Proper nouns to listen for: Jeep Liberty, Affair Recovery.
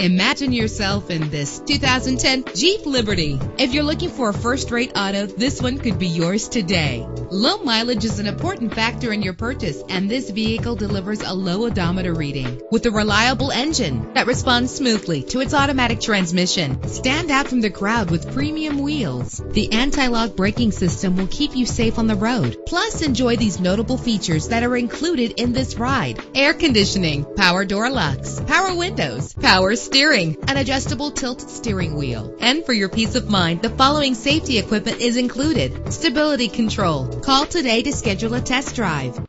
Imagine yourself in this 2010 Jeep Liberty. If you're looking for a first-rate auto, this one could be yours today. Low mileage is an important factor in your purchase, and this vehicle delivers a low odometer reading. With a reliable engine that responds smoothly to its automatic transmission, stand out from the crowd with premium wheels. The anti-lock braking system will keep you safe on the road. Plus, enjoy these notable features that are included in this ride: air conditioning, power door locks, power windows, power steering, an adjustable tilt steering wheel. And for your peace of mind, the following safety equipment is included: stability control. Call today to schedule a test drive.